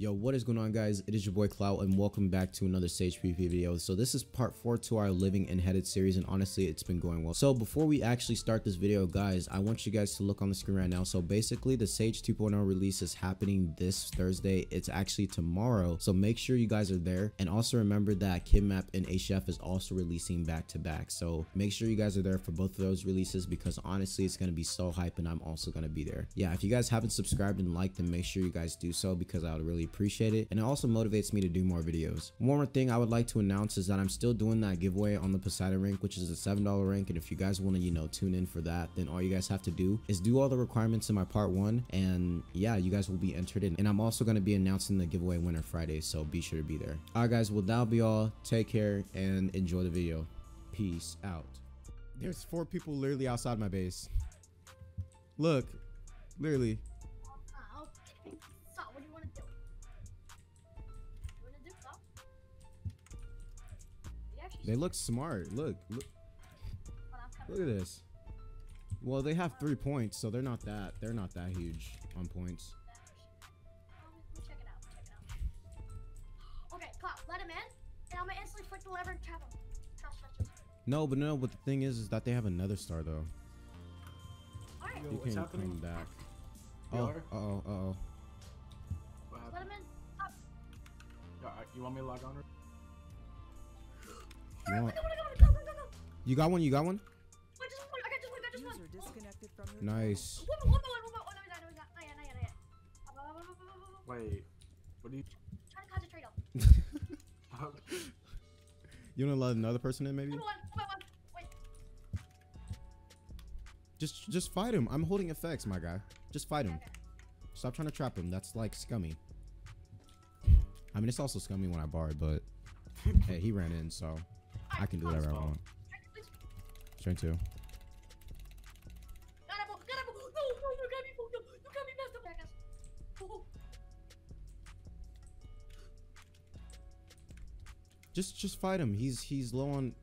Yo, what is going on, guys? It is your boy Clout, and welcome back to another Stage PvP video. So this is part 4 to our Living and Headed series, and honestly, it's been going well. So before we actually start this video, guys, I want you guys to look on the screen right now. So basically, the Sage 2.0 release is happening this Thursday. It's actually tomorrow, so make sure you guys are there. And also remember that Kidmap and HF is also releasing back to back. So make sure you guys are there for both of those releases, because honestly, it's going to be so hype, and I'm also going to be there. Yeah, if you guys haven't subscribed and liked, then make sure you guys do so, because I would really appreciate it, and it also motivates me to do more videos. One more thing I would like to announce is that I'm still doing that giveaway on the Poseidon rank, which is a $7 rank, and if you guys want to, you know, tune in for that, then all you guys have to do is do all the requirements in my part 1, and yeah, you guys will be entered in. And I'm also going to be announcing the giveaway winner Friday, so be sure to be there. Alright guys, well that'll be all. Take care and enjoy the video. Peace out. There's 4 people literally outside my base. Look, literally. They look smart. Look at this. Well, they have 3 points, so they're not that huge on points. Check it out. Okay, Clout, let him in, and I'm gonna instantly flick the lever and trap him. No, but the thing is that they have another star though. All right. Yo, you can't come back. Oh, uh oh. Let him in. Up. Yo, you want me to log on? You got one? You got one? I got just one. Nice. Wait. What are you trying to concentrate on? You want to let another person in, maybe? Wait. Just fight him. I'm holding effects, my guy. Just fight him. Okay. Stop trying to trap him. That's like scummy. I mean, it's also scummy when I barred, but hey, he ran in, so I can do whatever I want. Turn 2. Just fight him. He's low on.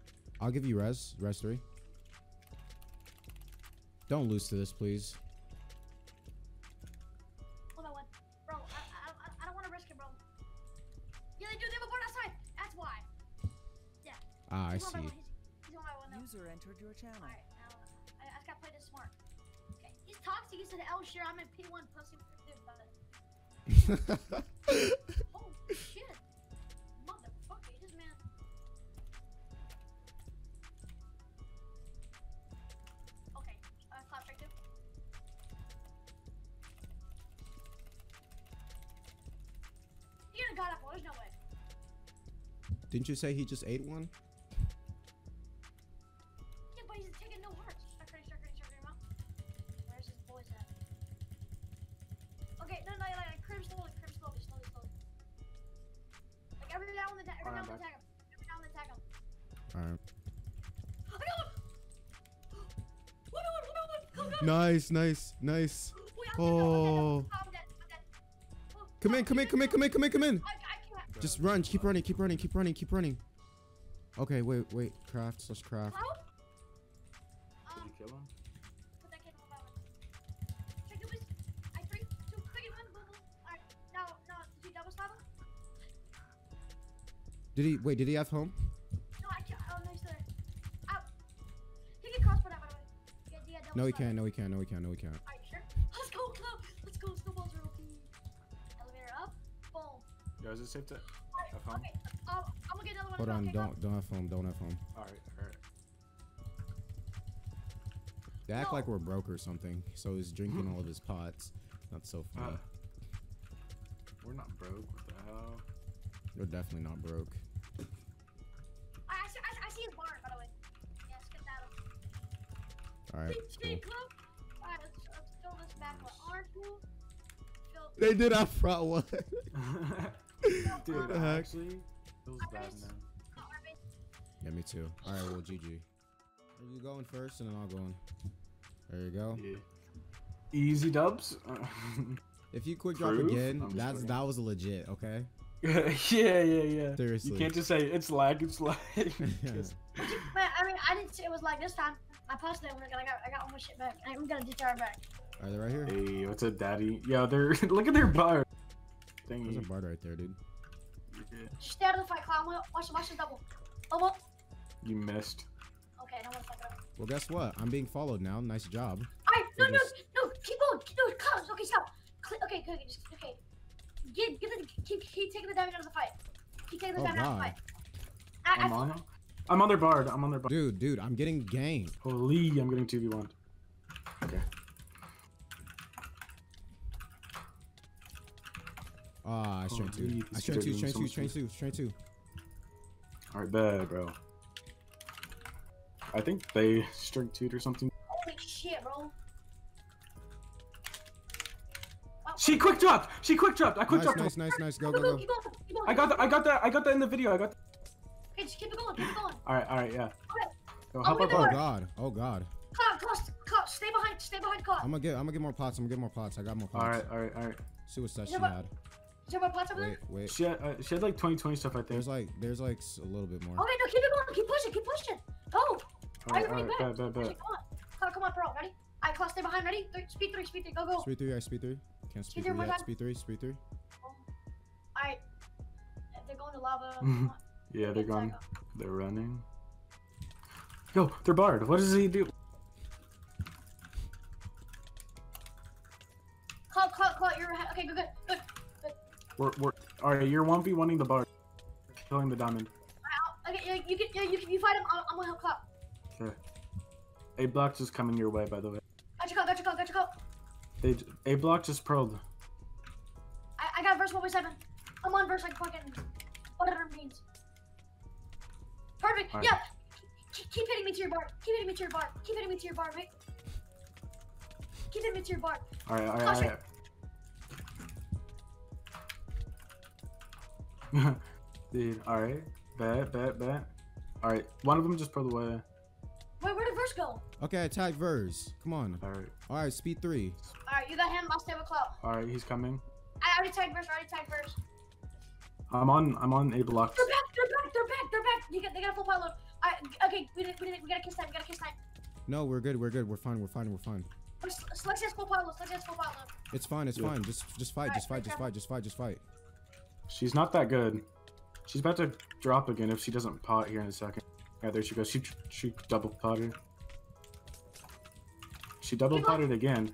I'll give you res. Res 3. Don't lose to this, please. Hold on, bro. I don't want to risk it, bro. Yeah, they do. They have a board outside. That's why. Yeah. Ah, I see. User entered your channel. All right, now, I gotta play this smart. Okay, he's toxic. He's an L share. I'm in P1 pussy. Oh shit! Motherfucker, this man. Okay, clap right there. He didn't got up. There's no way. Didn't you say he just ate one? Every now and then tag him. Alright. I got one. Nice. Oh. Come in. Just run. Keep running. Okay, wait. Craft. Let's craft. Did you kill him? Did he have home? No, I can't. Oh, no, he's there. Ow. He can crossbow that, by the way. Yeah, no, he can't. All right, sure. Let's go, Clout. Let's go. Snowballs are open. Elevator up. Boom. Yo, is it safe to have home? Okay. I'm going to get another one. Hold on. Don't have home. All right. They act like we're broke or something, so he's drinking all of his pots. Not so fun. We're not broke. What the hell? You're definitely not broke. I see his bar, by the way. Yeah, skip that. Alright. Alright, let's throw this back with our tool. They did out front one. Dude, what the heck? Actually, it was bad, man. Yeah, me too. Alright, well, GG. Are you going first, and then I'll go in? There you go. Yeah. Easy dubs. If you quick drop again, that was legit, okay? Yeah. Seriously. You can't just say it's lag. But I mean, I didn't say it was lag this time. I posted it when I got all my shit back. I'm gonna get our back. Are they right here? Hey, what's up, daddy? Yeah, they're look at their bar. thingy. There's a bird right there, dude. Yeah. Stay out of the fight, Clout. Watch the double. Almost. You missed. Okay, no one's fucking up. Well, guess what? I'm being followed now. Nice job. Alright, no, keep going. No, Clout. Okay, stop. Okay, good. Okay. Keep taking the damage out of the fight. Keep taking the damage out of the fight. I'm on their bard. I'm on their bard. Dude, I'm getting ganked. Holy, I'm getting 2v1. Okay. Ah, I strained two. I strained two, strained two, strained two, strained two. Alright, bad, bro. I think they strained two or something. Holy shit, bro. She quick dropped! She quick dropped! I quick dropped! Nice, go. Keep going. I got that in the video, Okay, just keep it going. Alright, yeah. Okay. Yo, help up, oh god. Clout, stay behind Clout. I'm gonna get more pots, I got more pots. Alright. See what stuff she had. Is there more pots over there? Wait. She had like 20 stuff, I think. There's like a little bit more. Okay, no, keep it going, keep pushing. Go! Alright, Clout, come on, bro, ready? Alright, Clout, stay behind, ready? Speed three, go. Speed three. Can't speed three yet. Speed three. Alright. They're going to lava. Yeah, they're gone. They're running. Yo, they're barred. What does he do? Clout, you're ahead. Okay, good. Alright, you're 1v1ing the bard. Killing the diamond. Okay, you fight him. I'm gonna help Clout. Okay. A block just coming your way, by the way. Got you, Clout. A block just pearled. I got verse 1v7. I'm on verse like fucking whatever it means. Perfect. Right. Yeah. Keep hitting me to your bar. Mate. Keep hitting me to your bar. All right. Dude. All right. Bet. All right. One of them just pulled away. Wait, where did Vers go? Okay, attack Vers. Come on. All right. Speed three. All right. You got him. I'll stay with Clout. All right. He's coming. I already tagged Vers. I'm on a block. They're back. They got a full pile load. Alright, okay, we gotta kiss time. No, we're good. We're fine. Slexi has full pile load. It's fine. It's fine. Just fight. She's not that good. She's about to drop again if she doesn't pot here in a second. Yeah, there she goes. She double potted. She double potted again.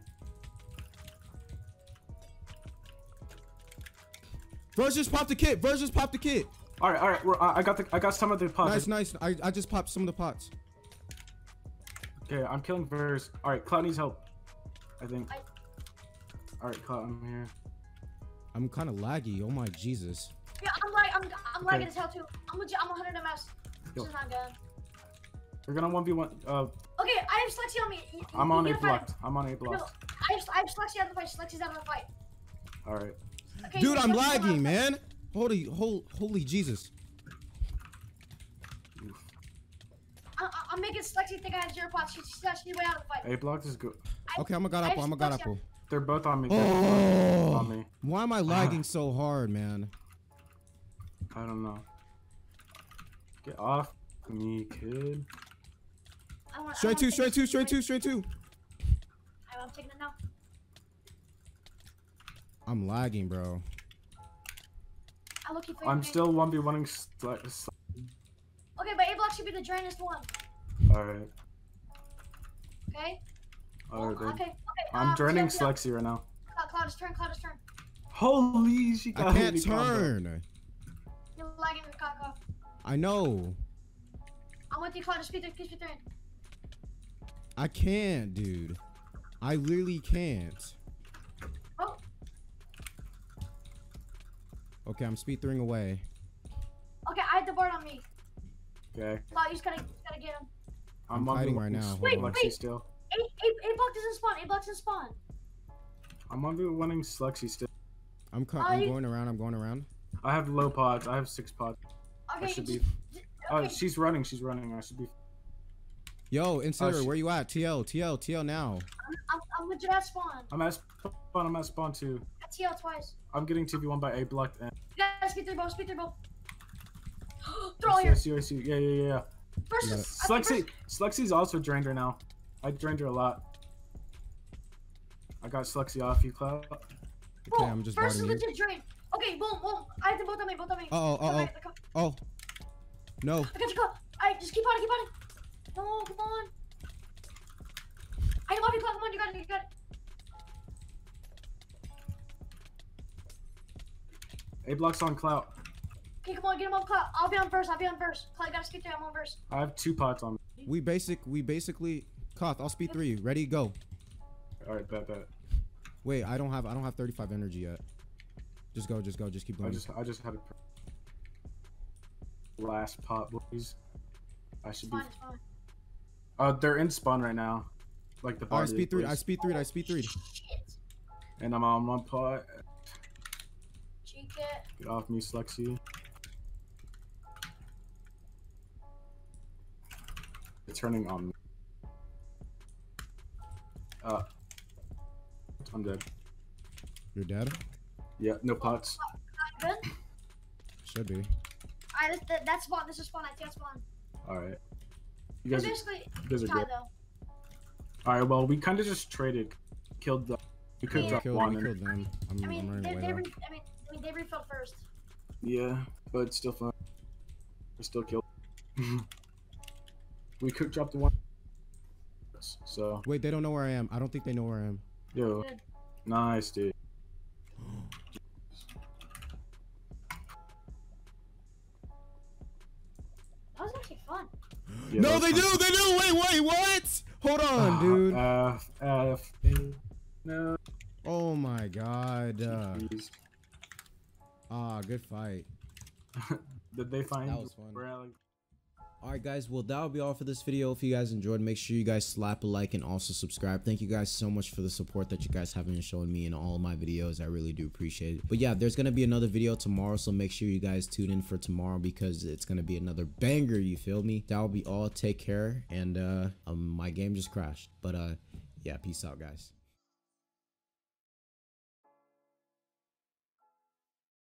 Vers just popped the kit. All right. I got some of the pots. Nice. I just popped some of the pots. Okay, I'm killing Vers. All right, Clout needs help, I think. All right, Clout, I'm here. I'm kind of laggy. Oh my Jesus. Yeah, I'm lagging as hell too. I'm 100 MS. This is not good. We're gonna 1v1. Okay, I have Slexi on me. I'm on a block. No, I have Slexi out of the fight. Slexi's out of the fight. All right. Okay, dude, I'm lagging, man. Holy Jesus. I'm making Slexi think I have 0 pots. She's actually way out of the fight. A block is good. Okay, I'm a god apple. They're both on me. Why am I lagging so hard, man? I don't know. Get off me, kid. Straight two. I'm taking it now. I'm lagging, bro. I'm still 1v1ing Slexi. Okay, but A-block should be the drainest one. Alright. Okay? Okay. I'm draining Slexi right now. Cloud is turn. Holy, she got me. I can't turn. You're lagging, Cloud. I know. I want you, Cloud, to speed through. I can't, dude. I literally can't. Okay, I'm speed throwing away. Okay, I had the bird on me. Okay. Clout, you just gotta get him. I'm fighting right now. Wait. Still. A block doesn't spawn. I'm 1v1ing Slexi still. I'm going around. I have low pods. I have 6 pods. Okay. Oh, she's running. I should be. Yo, Insider, where you at? TL now. I'm legit at spawn. I'm at spawn too. TL twice. I'm getting 2v1 by A blocked and speed through bro. Throw here. I see. Yeah. Slexi's also drained her now. I drained her a lot. I got Slexi off you, Clout. Okay, I'm just guarding you. Versus legit drained. Okay, boom. I have the both on me, Oh. No. I got you, Clout. Alright, just keep on it, No, come on. I love you, Clout. Come on, you got it, A-block's on Clout. Okay, come on, get him on Clout. I'll be on first, Clout, gotta skip there, I'm on first. I have two pots on me. We basically... Clout, I'll speed through you. Ready, go. Alright, bet. Wait, I don't have 35 energy yet. Just go, just keep going. I just had a last pot, boys. I should spawn, be. Spawn. They're in spawn right now, like the. Right, I speed three. And I'm on one pot. Get off me, Slexi. It's turning on me. I'm dead. You're dead? Yeah, no pots. Not good? Should be. Alright, that's spawn. This is spawn. I can't spawn. Alright. You guys are good. Alright, well, we kind of just traded. Killed them. We could have dropped one. We killed them. I mean, they refilled first. Yeah, but it's still fun. We still killed. We could drop the one. So. Wait, they don't know where I am. I don't think they know where I am. Yo, nice dude. That was actually fun. Yeah, no, they do. Wait, what? Hold on, dude. No. Oh my god. Good fight. Did they find? That was fun. Alright guys, well that'll be all for this video. If you guys enjoyed, make sure you guys slap a like and also subscribe. Thank you guys so much for the support that you guys have been showing me in all of my videos. I really do appreciate it. But yeah, there's going to be another video tomorrow, so make sure you guys tune in for tomorrow because it's going to be another banger, you feel me? That'll be all. Take care, and my game just crashed. But yeah, peace out guys.